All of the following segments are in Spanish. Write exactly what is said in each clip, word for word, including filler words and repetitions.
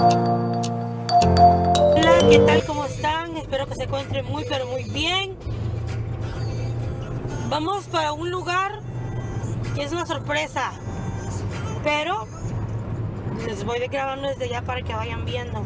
Hola, ¿qué tal? ¿Cómo están? Espero que se encuentren muy pero muy bien. Vamos para un lugar que es una sorpresa, pero les voy grabando desde allá para que vayan viendo.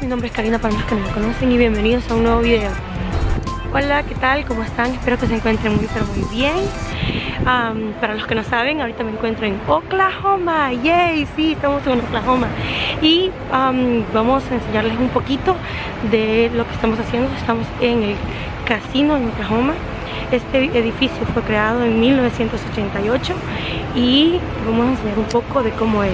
Mi nombre es Karina, para los que no me conocen, y bienvenidos a un nuevo video. Hola, ¿qué tal? ¿Cómo están? Espero que se encuentren muy pero muy bien. Um, para los que no saben, ahorita me encuentro en Oklahoma. ¡Yay! Sí, estamos en Oklahoma. Y um, vamos a enseñarles un poquito de lo que estamos haciendo. Estamos en el casino en Oklahoma. Este edificio fue creado en mil novecientos ochenta y ocho y vamos a enseñar un poco de cómo es.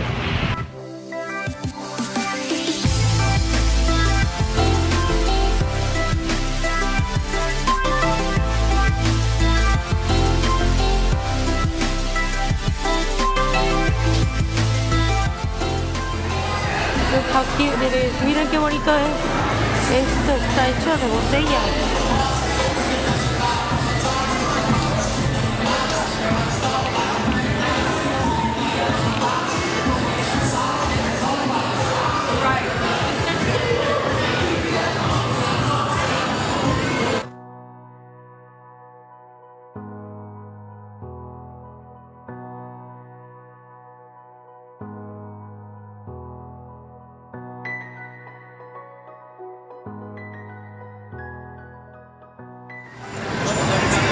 Miren qué bonito es. Esto está hecho de botella.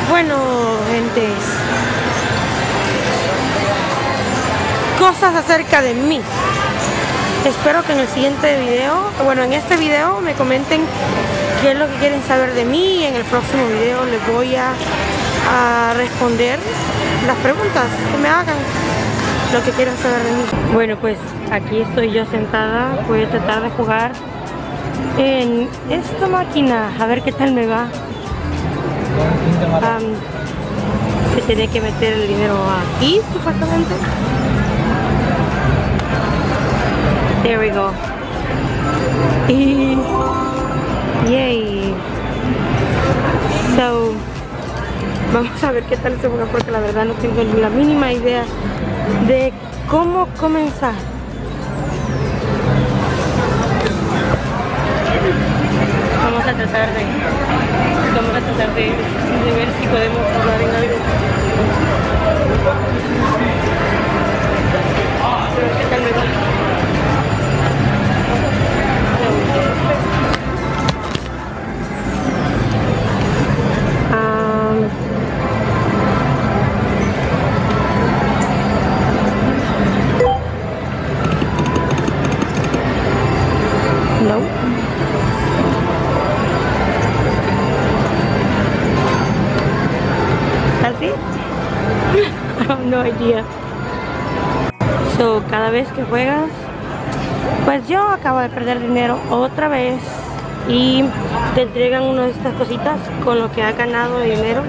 Bueno, gente, cosas acerca de mí. Espero que en el siguiente video, bueno, en este video me comenten qué es lo que quieren saber de mí. Y en el próximo video les voy a, a responder las preguntas que me hagan, lo que quieran saber de mí. Bueno, pues aquí estoy yo sentada. Voy a tratar de jugar en esta máquina, a ver qué tal me va. Um, se tenía que meter el dinero aquí, supuestamente. There we go. Y... yay. So, vamos a ver qué tal se juega, porque la verdad no tengo ni la mínima idea de cómo comenzar. Vamos a tratar de... Vamos a tratar de, de ver si podemos jugar en algo. Pero qué tal me va. No idea. So, cada vez que juegas, pues yo acabo de perder dinero otra vez y te entregan una de estas cositas con lo que ha ganado de dinero,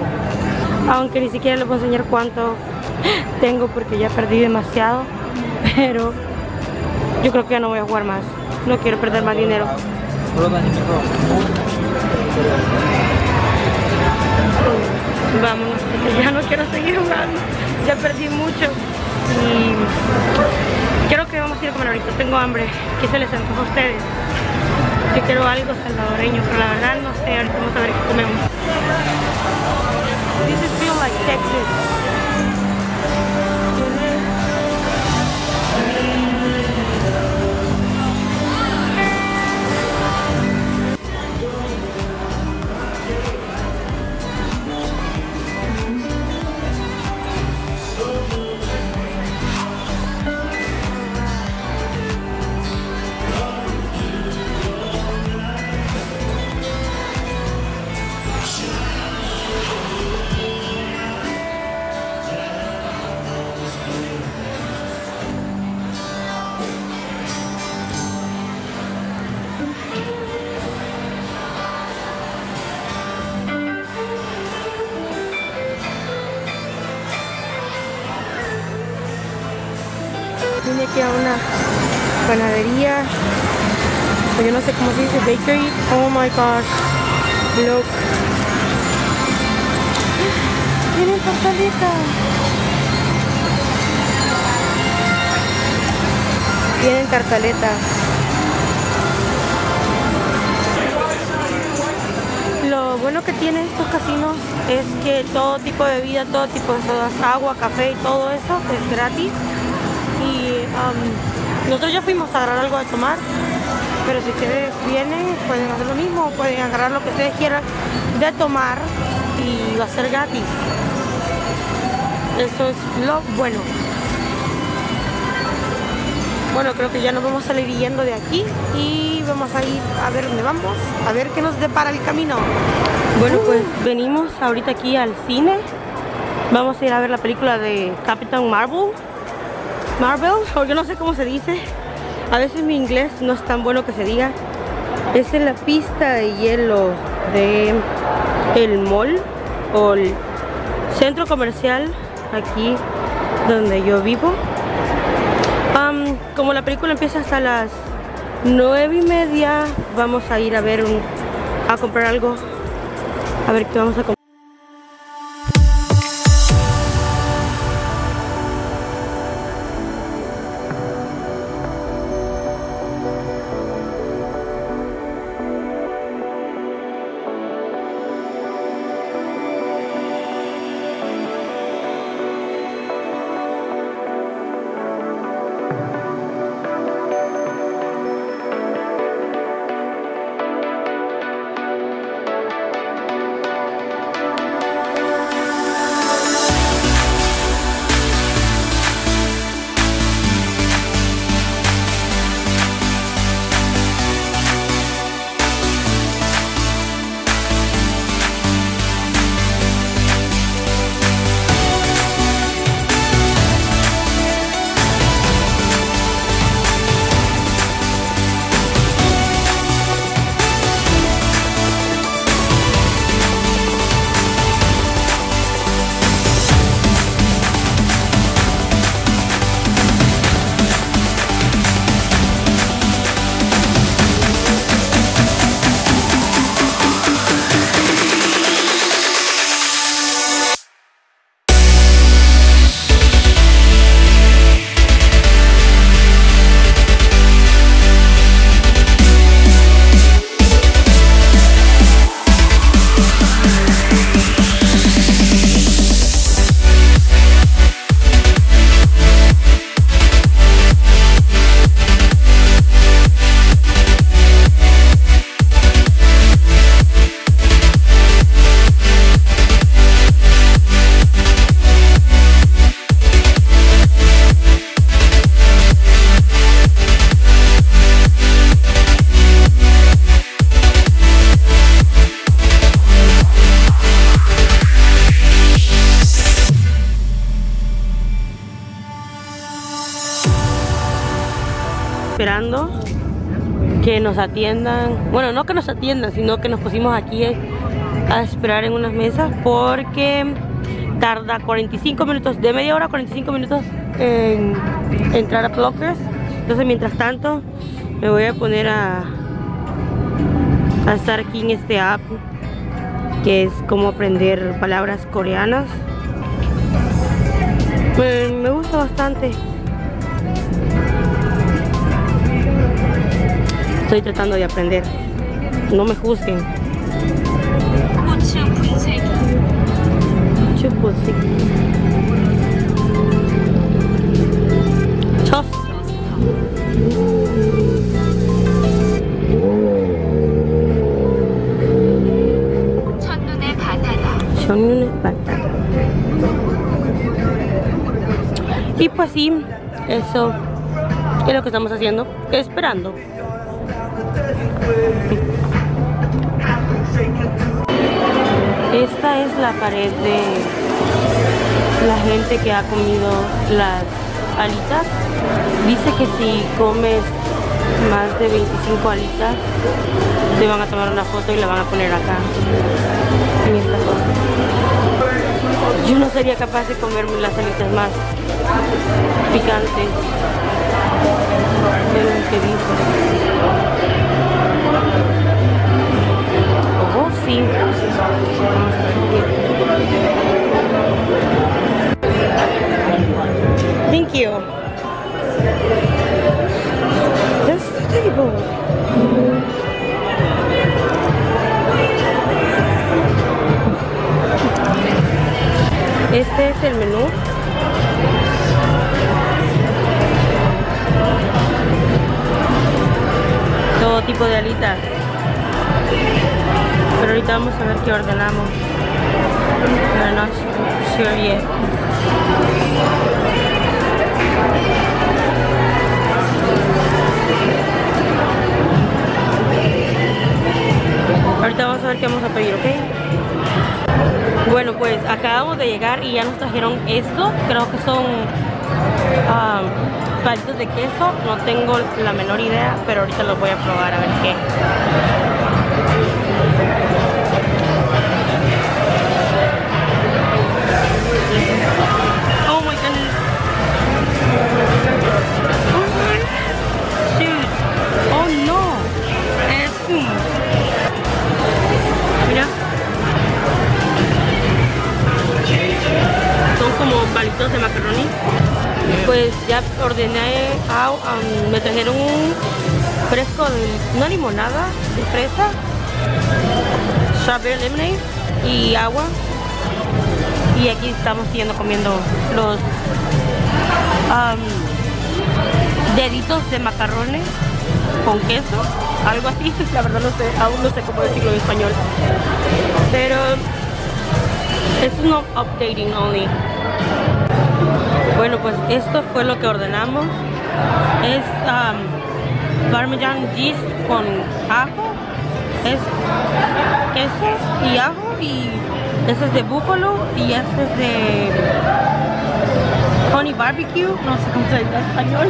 aunque ni siquiera les voy a enseñar cuánto tengo porque ya perdí demasiado, pero yo creo que ya no voy a jugar más, no quiero perder más dinero. Vámonos, porque ya no quiero seguir jugando. Ya perdí mucho y creo que vamos a ir a comer ahorita. Tengo hambre. ¿Qué se les antoja a ustedes? Yo quiero algo salvadoreño, pero la verdad no sé. Ahorita vamos a ver qué comemos. This is feel like Texas. vine aquí a una panadería, o yo no sé cómo se dice, bakery. Oh my gosh, look, tienen pastelita. Tienen tartaletas. Lo bueno que tienen estos casinos es que todo tipo de bebida, todo tipo de sodas, agua, café y todo eso es gratis. Y um, nosotros ya fuimos a agarrar algo de tomar, pero si ustedes vienen pueden hacer lo mismo, pueden agarrar lo que ustedes quieran de tomar y va a ser gratis. Eso es lo bueno. Bueno, creo que ya nos vamos a salir yendo de aquí y vamos a ir a ver dónde vamos, a ver qué nos depara el camino. Bueno, pues venimos ahorita aquí al cine. Vamos a ir a ver la película de Capitán Marvel. Marvel, o yo no sé cómo se dice. A veces mi inglés no es tan bueno que se diga. Es en la pista de hielo de el mall o el centro comercial aquí donde yo vivo. Um, como la película empieza hasta las nueve y media, vamos a ir a ver un, a comprar algo, a ver qué vamos a comprar. Esperando que nos atiendan, bueno, no que nos atiendan, sino que nos pusimos aquí a esperar en unas mesas porque tarda cuarenta y cinco minutos, de media hora a cuarenta y cinco minutos en entrar a Pluckers. Entonces mientras tanto me voy a poner a, a estar aquí en este app que es como aprender palabras coreanas. Me, me gusta bastante. Estoy tratando de aprender. No me juzguen. Chos. Y pues sí, eso es lo que estamos haciendo, esperando. Esta es la pared de la gente que ha comido las alitas. Dice que si comes más de veinticinco alitas te van a tomar una foto y la van a poner acá en esta foto. Yo no sería capaz de comerme las alitas más picantes de lo que dijo. Oh, sí. Thank you. That's terrible. Este es el menú. Todo tipo de alitas. Pero ahorita vamos a ver qué ordenamos. We're not sure yet. Ahorita vamos a ver qué vamos a pedir, ¿ok? Bueno, pues acabamos de llegar y ya nos trajeron esto. Creo que son um, palitos de queso. No tengo la menor idea, pero ahorita los voy a probar a ver qué. Oh my goodness. Oh my goodness. Oh no. Es un... Mira. Como palitos de macaroni. Pues ya ordené, oh, um, me trajeron un fresco de una limonada de fresa, strawberry lemonade y agua. Y aquí estamos siguiendo comiendo los um, deditos de macarrones con queso, algo así. La verdad no sé, aún no sé cómo decirlo en español, pero es no updating only. Bueno, pues esto fue lo que ordenamos. Es um, parmesan cheese con ajo. Es queso y ajo. Y este es de búfalo. Y este es de honey barbecue. No sé cómo se dice en español.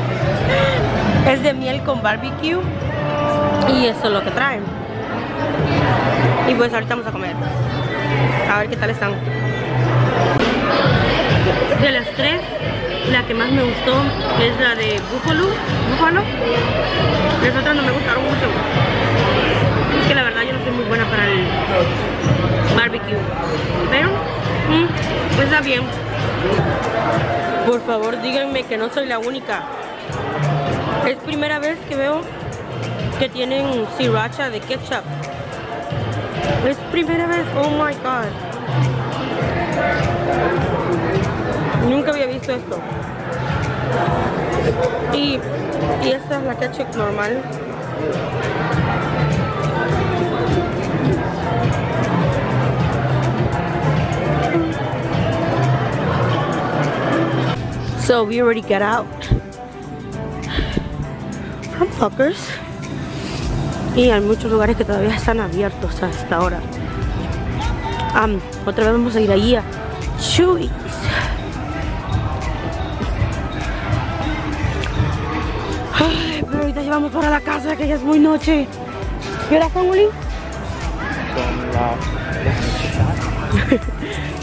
Es de miel con barbecue. Y eso es lo que traen. Y pues ahorita vamos a comer. A ver qué tal están. De las tres, la que más me gustó es la de búfalo. Búfalo. Las otras no me gustaron mucho. Es que la verdad yo no soy muy buena para el barbecue. Pero mm, pues está bien. Por favor, díganme que no soy la única. Es primera vez que veo que tienen sriracha de ketchup. Es primera vez, oh my god. Nunca había visto esto. Y, y esta es la ketchup normal. So we already got out from Pluckers. Y hay muchos lugares que todavía están abiertos hasta ahora. Um, otra vez vamos a ir allí a Chewy's. Ay, pero ahorita llevamos para la casa que ya es muy noche. ¿Qué hora son, Willy?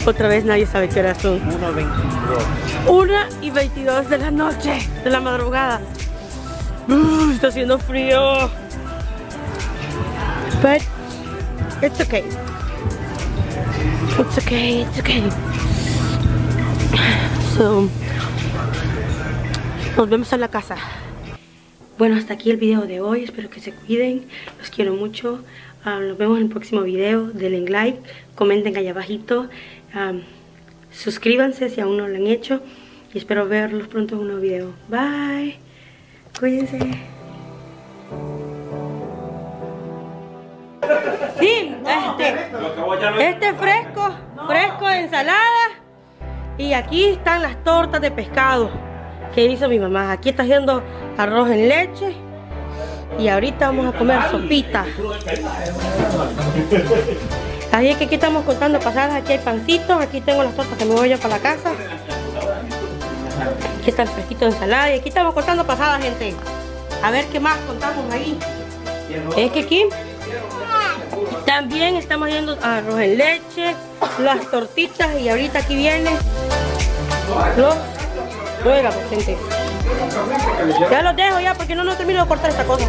Otra vez nadie sabe qué hora son. una y veintidós de la noche, de la madrugada. Uh, está haciendo frío. But it's okay. It's okay, it's okay. So, nos vemos en la casa. Bueno, hasta aquí el video de hoy. Espero que se cuiden. Los quiero mucho. Um, nos vemos en el próximo video. Denle like, comenten allá abajito. Um, suscríbanse si aún no lo han hecho. Y espero verlos pronto en un nuevo video. Bye. Cuídense. Sí, este, este fresco, fresco de ensalada. Y aquí están las tortas de pescado que hizo mi mamá. Aquí está haciendo arroz en leche. Y ahorita vamos a comer sopita. Así que aquí estamos contando pasadas. Aquí hay pancitos, aquí tengo las tortas que me voy yo para la casa. Aquí está el fresquito de ensalada. Y aquí estamos contando pasadas, gente. A ver qué más contamos ahí. Es que aquí... También estamos viendo arroz en leche, las tortitas, y ahorita aquí vienen los luego, gente. Ya los dejo ya porque no, no termino de cortar esta cosa.